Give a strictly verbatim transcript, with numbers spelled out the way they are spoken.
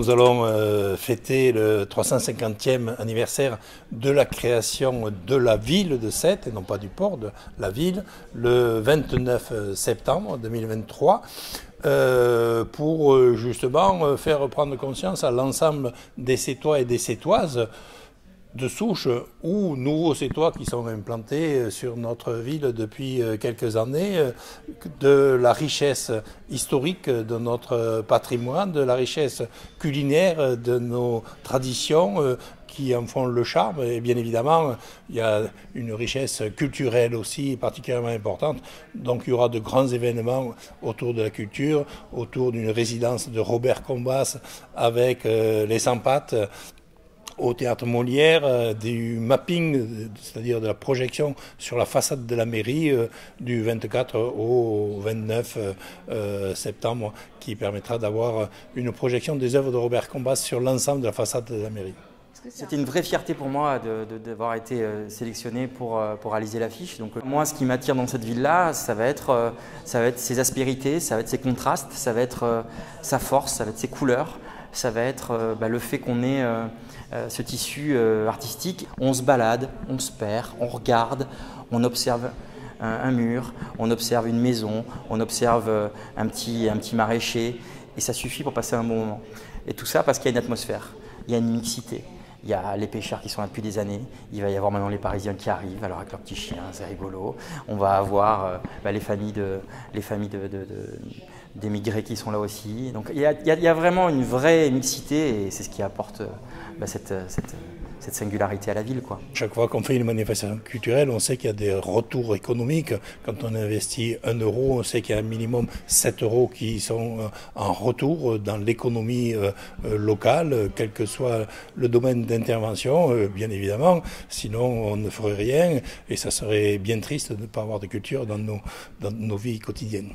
nous allons euh, fêter le trois cent cinquantième anniversaire de la création de la ville de Sète, et non pas du port, de la ville, le vingt-neuf septembre deux mille vingt-trois. Euh, pour euh, justement euh, faire prendre conscience à l'ensemble des Sétois et des Sétoises de souche ou nouveaux Sétois qui sont implantés sur notre ville depuis quelques années, de la richesse historique de notre patrimoine, de la richesse culinaire de nos traditions qui en font le charme. Et bien évidemment, il y a une richesse culturelle aussi particulièrement importante. Donc il y aura de grands événements autour de la culture, autour d'une résidence de Robert Combas avec les Sans-Pattes, au théâtre Molière, euh, du mapping, c'est-à-dire de la projection sur la façade de la mairie euh, du vingt-quatre au vingt-neuf septembre, qui permettra d'avoir une projection des œuvres de Robert Combas sur l'ensemble de la façade de la mairie. C'était une vraie fierté pour moi d'avoir été sélectionné pour, pour réaliser l'affiche. Donc moi, ce qui m'attire dans cette ville-là, ça va être ça va être ses aspérités, ça va être ses contrastes, ça va être sa force, ça va être ses couleurs. Ça va être bah, le fait qu'on ait euh, ce tissu euh, artistique. On se balade, on se perd, on regarde, on observe un, un mur, on observe une maison, on observe un petit, un petit maraîcher, et ça suffit pour passer un bon moment. Et tout ça parce qu'il y a une atmosphère, il y a une mixité. Il y a les pêcheurs qui sont là depuis des années, il va y avoir maintenant les Parisiens qui arrivent, alors avec leurs petits chiens, c'est rigolo. On va avoir euh, bah, les familles de, les familles de, de, de d'émigrés qui sont là aussi. Donc il y, y, y a vraiment une vraie mixité et c'est ce qui apporte bah, cette, cette, cette singularité à la ville, quoi. Chaque fois qu'on fait une manifestation culturelle, on sait qu'il y a des retours économiques. Quand on investit un euro, on sait qu'il y a un minimum sept euros qui sont en retour dans l'économie locale, quel que soit le domaine d'intervention, bien évidemment. Sinon, on ne ferait rien et ça serait bien triste de ne pas avoir de culture dans nos, dans nos vies quotidiennes.